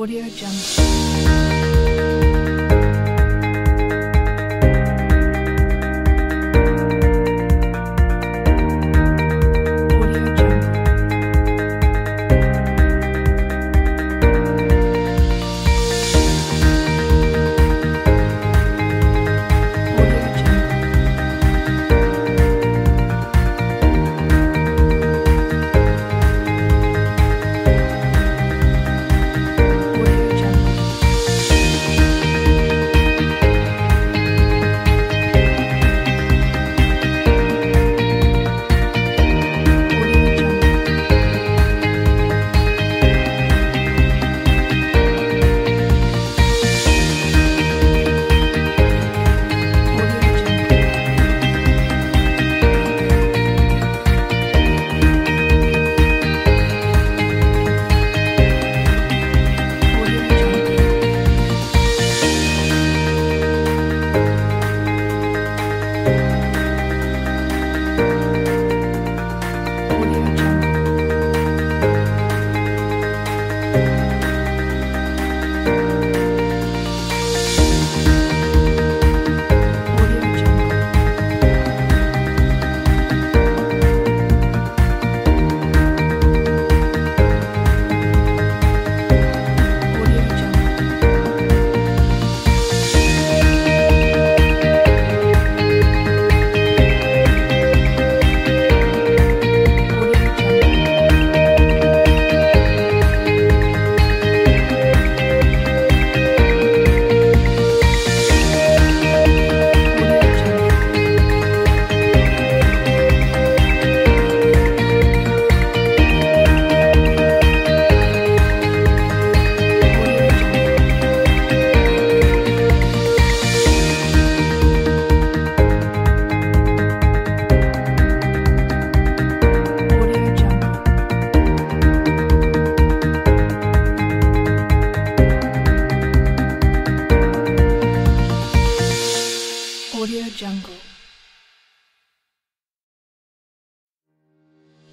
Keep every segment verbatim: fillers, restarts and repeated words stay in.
AudioJungle.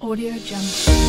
AudioJungle. AudioJungle. AudioJungle.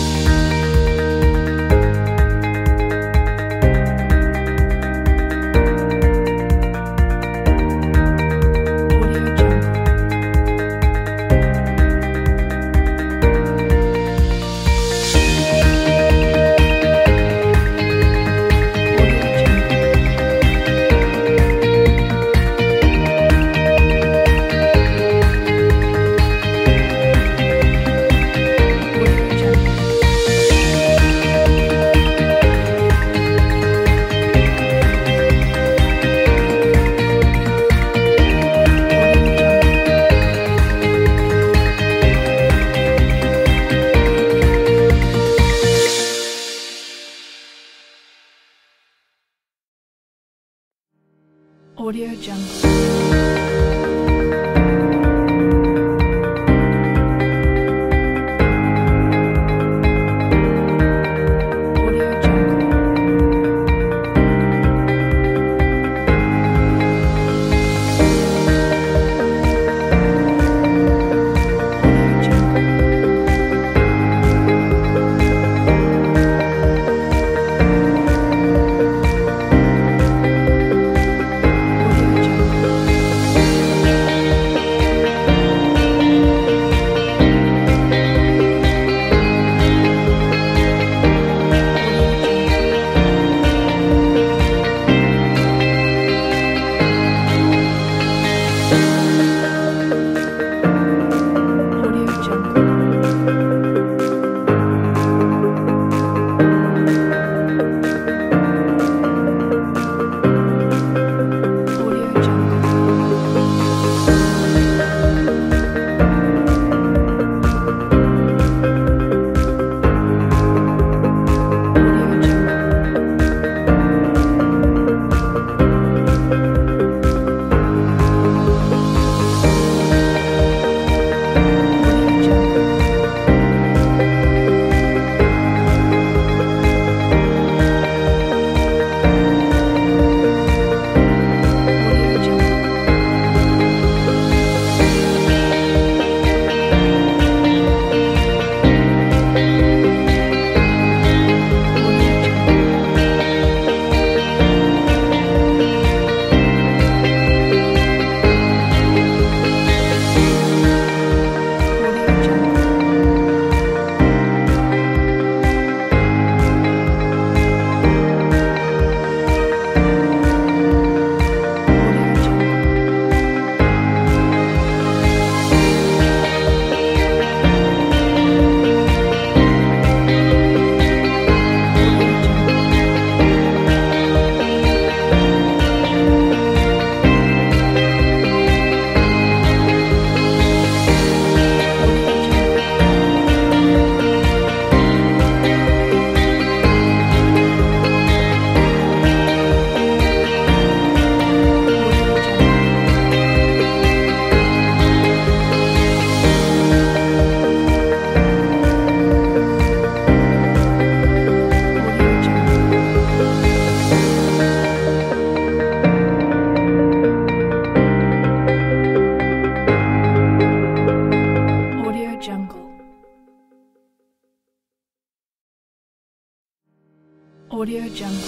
AudioJungle.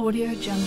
AudioJungle.